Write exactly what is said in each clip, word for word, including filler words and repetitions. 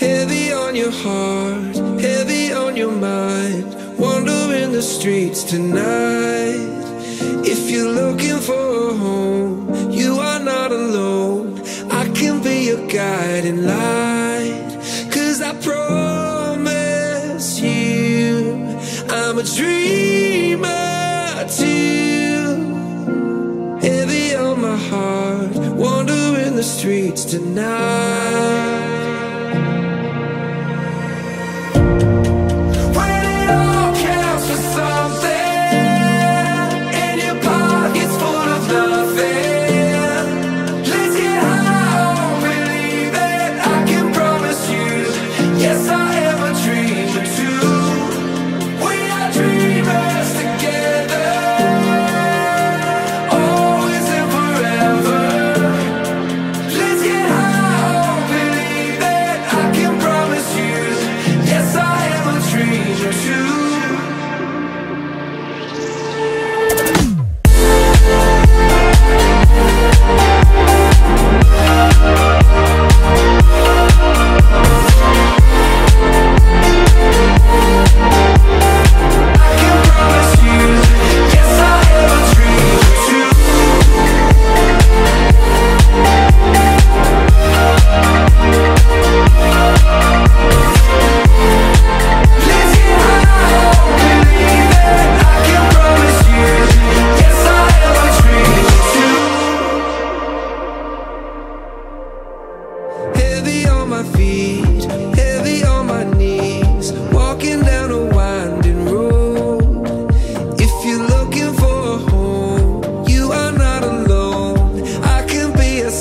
Heavy on your heart, heavy on your mind. Wandering the streets tonight. If you're looking for a home, you are not alone. I can be your guiding light. 'Cause I promise you, I'm a dreamer too. Heavy on my heart, wandering the streets tonight.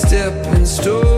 Step and story.